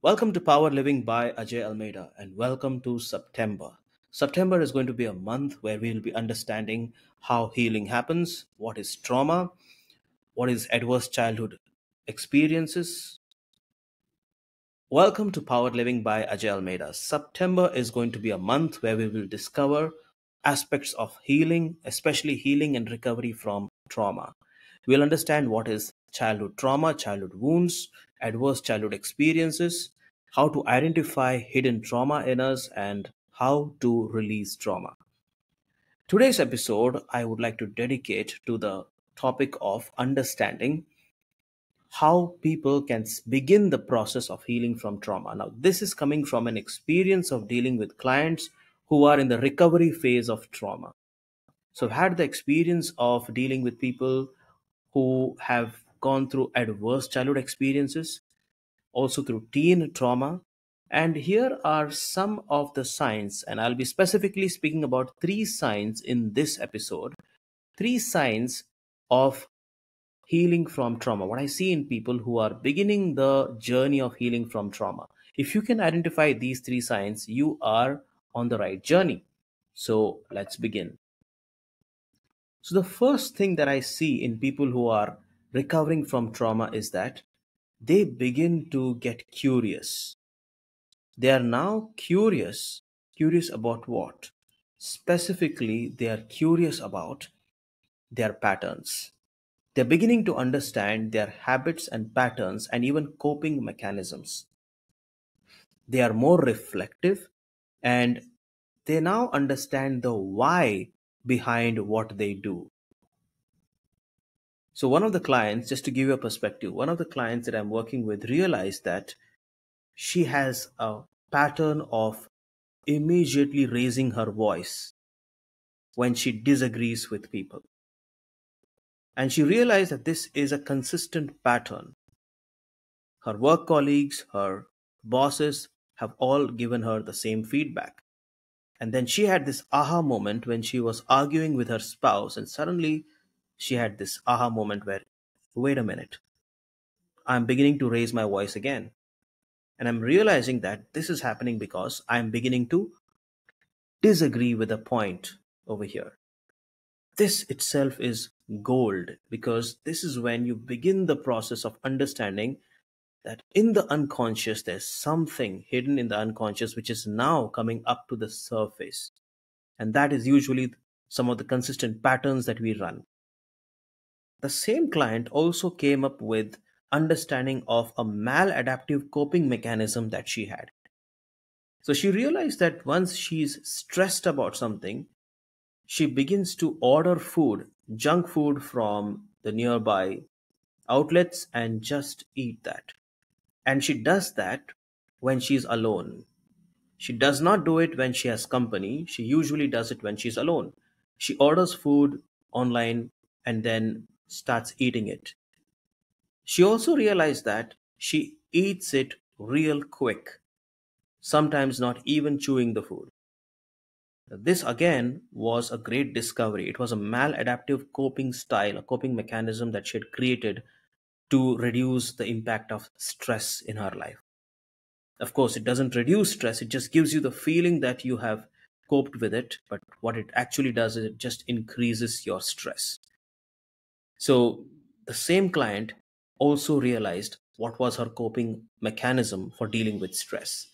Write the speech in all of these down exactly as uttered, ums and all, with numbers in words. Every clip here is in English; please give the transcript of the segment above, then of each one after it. Welcome to Power Living by Ajay Almeida, and welcome to September. September is going to be a month where we will be understanding how healing happens, what is trauma, what is adverse childhood experiences. Welcome to Power Living by Ajay Almeida. September is going to be a month where we will discover aspects of healing, especially healing and recovery from trauma. We'll understand what is childhood trauma, childhood wounds, adverse childhood experiences, how to identify hidden trauma in us, and how to release trauma. Today's episode, I would like to dedicate to the topic of understanding how people can begin the process of healing from trauma. Now, this is coming from an experience of dealing with clients who are in the recovery phase of trauma. So I've had the experience of dealing with people who have gone through adverse childhood experiences, also through teen trauma. And here are some of the signs, and I'll be specifically speaking about three signs in this episode, three signs of healing from trauma, what I see in people who are beginning the journey of healing from trauma. If you can identify these three signs, you are on the right journey. So let's begin. So the first thing that I see in people who are recovering from trauma is that they begin to get curious. They are now curious. Curious about what? Specifically, they are curious about their patterns. They're beginning to understand their habits and patterns and even coping mechanisms. They are more reflective, and they now understand the why behind what they do. So one of the clients, just to give you a perspective, one of the clients that I'm working with realized that she has a pattern of immediately raising her voice when she disagrees with people. And she realized that this is a consistent pattern. Her work colleagues, her bosses have all given her the same feedback. And then she had this aha moment when she was arguing with her spouse, and suddenly she had this aha moment where, wait a minute, I'm beginning to raise my voice again. And I'm realizing that this is happening because I'm beginning to disagree with a point over here. This itself is gold, because this is when you begin the process of understanding that in the unconscious, there's something hidden in the unconscious, which is now coming up to the surface. And that is usually some of the consistent patterns that we run. The same client also came up with understanding of a maladaptive coping mechanism that she had. So she realized that once she's stressed about something, she begins to order food, junk food from the nearby outlets and just eat that. And she does that when she's alone. She does not do it when she has company. She usually does it when she's alone. She orders food online and then starts eating it. She also realized that she eats it real quick, sometimes not even chewing the food. This again was a great discovery. It was a maladaptive coping style, a coping mechanism that she had created to reduce the impact of stress in her life. Of course, it doesn't reduce stress. It just gives you the feeling that you have coped with it. But what it actually does is it just increases your stress. So the same client also realized what was her coping mechanism for dealing with stress.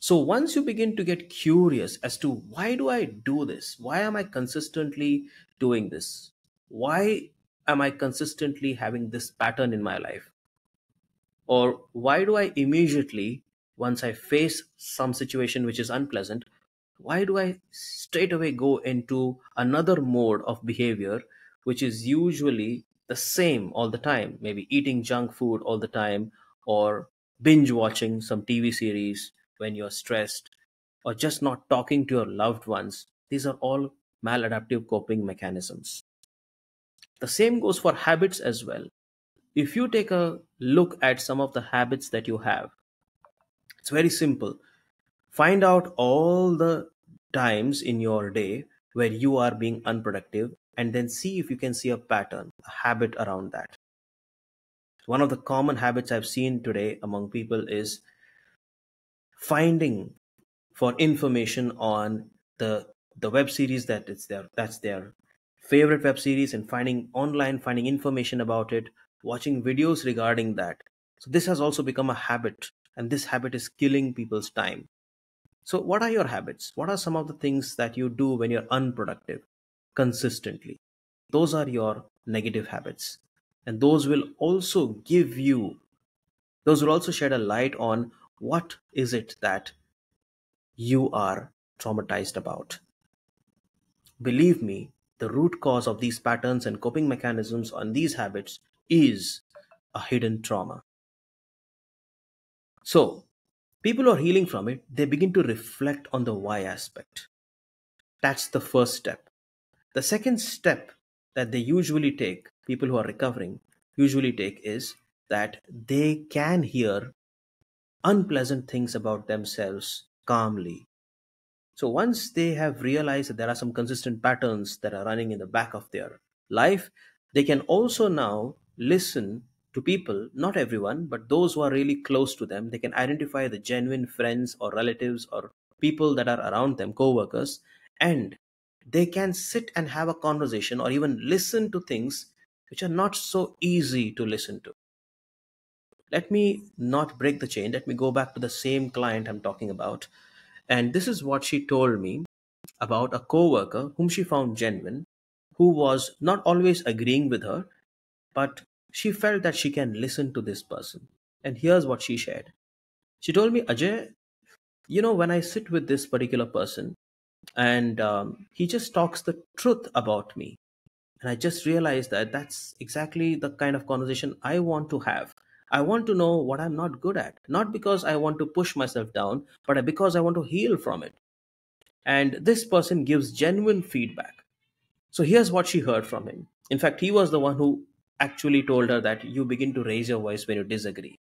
So once you begin to get curious as to why do I do this? Why am I consistently doing this? Why am I consistently having this pattern in my life? Or why do I immediately, once I face some situation which is unpleasant, why do I straight away go into another mode of behavior which is usually the same all the time, maybe eating junk food all the time, or binge watching some T V series when you're stressed, or just not talking to your loved ones? These are all maladaptive coping mechanisms. The same goes for habits as well. If you take a look at some of the habits that you have, it's very simple. Find out all the times in your day where you are being unproductive, and then see if you can see a pattern, a habit around that. One of the common habits I've seen today among people is finding for information on the the web series that it's their that's their favorite web series, and finding online, finding information about it, watching videos regarding that. So this has also become a habit, and this habit is killing people's time. So what are your habits? What are some of the things that you do when you're unproductive consistently? Those are your negative habits, and those will also give you, those will also shed a light on what is it that you are traumatized about. Believe me, the root cause of these patterns and coping mechanisms on these habits is a hidden trauma. So people who are healing from it, they begin to reflect on the why aspect. That's the first step. The second step that they usually take, people who are recovering usually take, is that they can hear unpleasant things about themselves calmly. So once they have realized that there are some consistent patterns that are running in the back of their life, they can also now listen to people, not everyone, but those who are really close to them. They can identify the genuine friends or relatives or people that are around them, co-workers, and they can sit and have a conversation or even listen to things which are not so easy to listen to. Let me not break the chain. Let me go back to the same client I'm talking about. And this is what she told me about a co-worker whom she found genuine, who was not always agreeing with her, but she felt that she can listen to this person. And here's what she shared. She told me, Ajay, you know, when I sit with this particular person and um, he just talks the truth about me, and I just realized that that's exactly the kind of conversation I want to have. I want to know what I'm not good at, not because I want to push myself down, but because I want to heal from it. And this person gives genuine feedback. So here's what she heard from him. In fact, he was the one who actually told her that you begin to raise your voice when you disagree.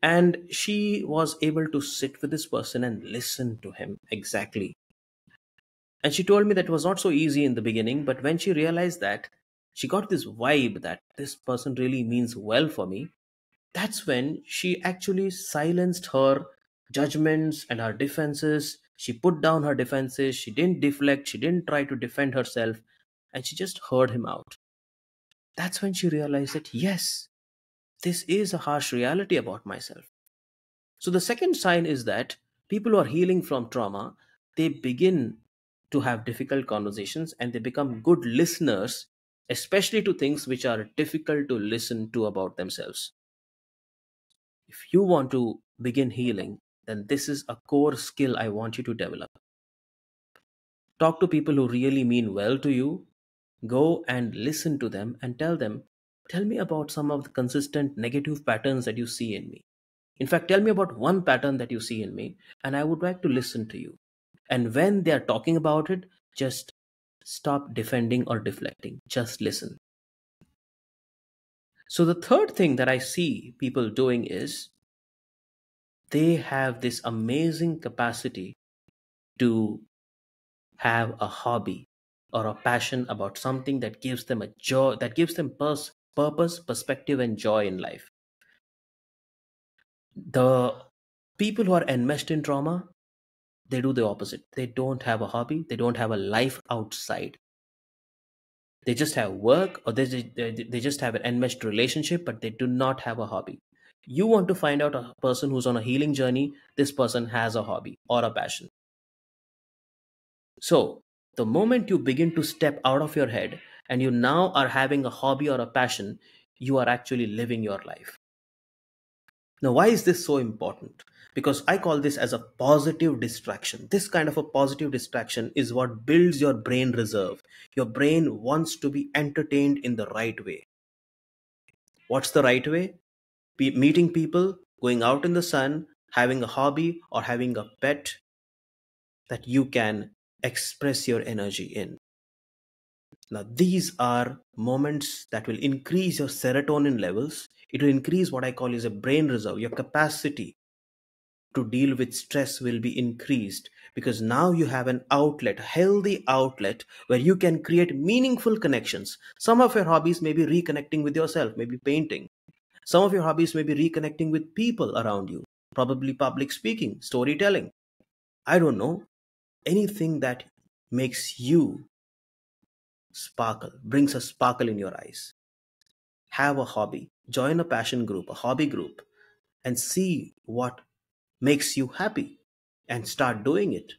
And she was able to sit with this person and listen to him exactly. And she told me that it was not so easy in the beginning, but when she realized that, she got this vibe that this person really means well for me. That's when she actually silenced her judgments and her defenses. She put down her defenses. She didn't deflect. She didn't try to defend herself. And she just heard him out. That's when she realized that, yes, this is a harsh reality about myself. So the second sign is that people who are healing from trauma, they begin to have difficult conversations and they become good listeners, especially to things which are difficult to listen to about themselves. If you want to begin healing, then this is a core skill I want you to develop. Talk to people who really mean well to you. Go and listen to them and tell them, tell me about some of the consistent negative patterns that you see in me. In fact, tell me about one pattern that you see in me, and I would like to listen to you. And when they are talking about it, just stop defending or deflecting. Just listen. So the third thing that I see people doing is they have this amazing capacity to have a hobby or a passion about something that gives them a joy, that gives them pers- purpose, perspective, and joy in life. The people who are enmeshed in trauma, they do the opposite. They don't have a hobby. They don't have a life outside. They just have work, or they, they, they just have an enmeshed relationship, but they do not have a hobby. You want to find out a person who's on a healing journey, this person has a hobby or a passion. So the moment you begin to step out of your head and you now are having a hobby or a passion, you are actually living your life. Now, why is this so important? Because I call this as a positive distraction. This kind of a positive distraction is what builds your brain reserve. Your brain wants to be entertained in the right way. What's the right way? Be meeting people, going out in the sun, having a hobby or having a pet that you can express your energy in. Now, these are moments that will increase your serotonin levels. It will increase what I call is a brain reserve. Your capacity to deal with stress will be increased because now you have an outlet, a healthy outlet where you can create meaningful connections. Some of your hobbies may be reconnecting with yourself, maybe painting. Some of your hobbies may be reconnecting with people around you. probably public speaking, storytelling. I don't know. Anything that makes you sparkle, brings a sparkle in your eyes. Have a hobby. Join a passion group, a hobby group, and see what makes you happy and start doing it.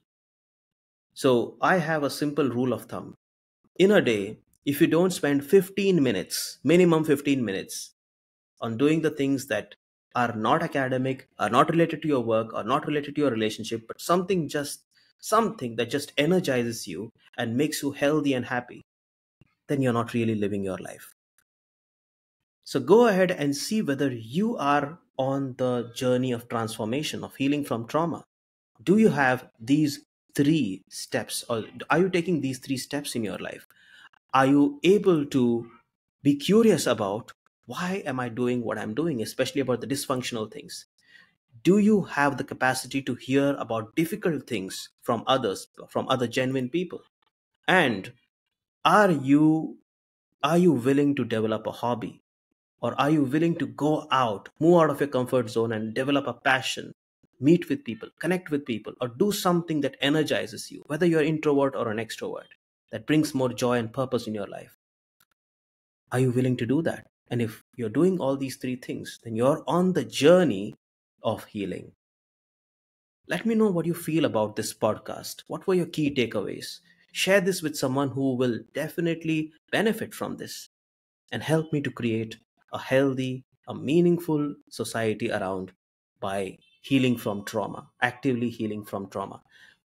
So I have a simple rule of thumb. In a day, if you don't spend fifteen minutes, minimum fifteen minutes, on doing the things that are not academic, are not related to your work, are not related to your relationship, but something just something that just energizes you and makes you healthy and happy, then you're not really living your life. So go ahead and see whether you are on the journey of transformation, of healing from trauma. Do you have these three steps, or are you taking these three steps in your life? Are you able to be curious about why am I doing what I'm doing, especially about the dysfunctional things? Do you have the capacity to hear about difficult things from others, from other genuine people? And are you, are you willing to develop a hobby? Or are you willing to go out, move out of your comfort zone and develop a passion, meet with people, connect with people, or do something that energizes you, whether you're an introvert or an extrovert, that brings more joy and purpose in your life? Are you willing to do that? And if you're doing all these three things, then you're on the journey of healing. Let me know what you feel about this podcast. What were your key takeaways? Share this with someone who will definitely benefit from this and help me to create a healthy, a meaningful society around by healing from trauma, actively healing from trauma.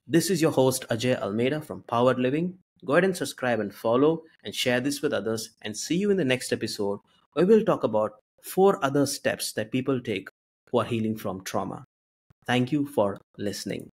This is your host, Ajay Almeida from Power Living. Go ahead and subscribe and follow and share this with others, and see you in the next episode. We will talk about four other steps that people take who are healing from trauma. Thank you for listening.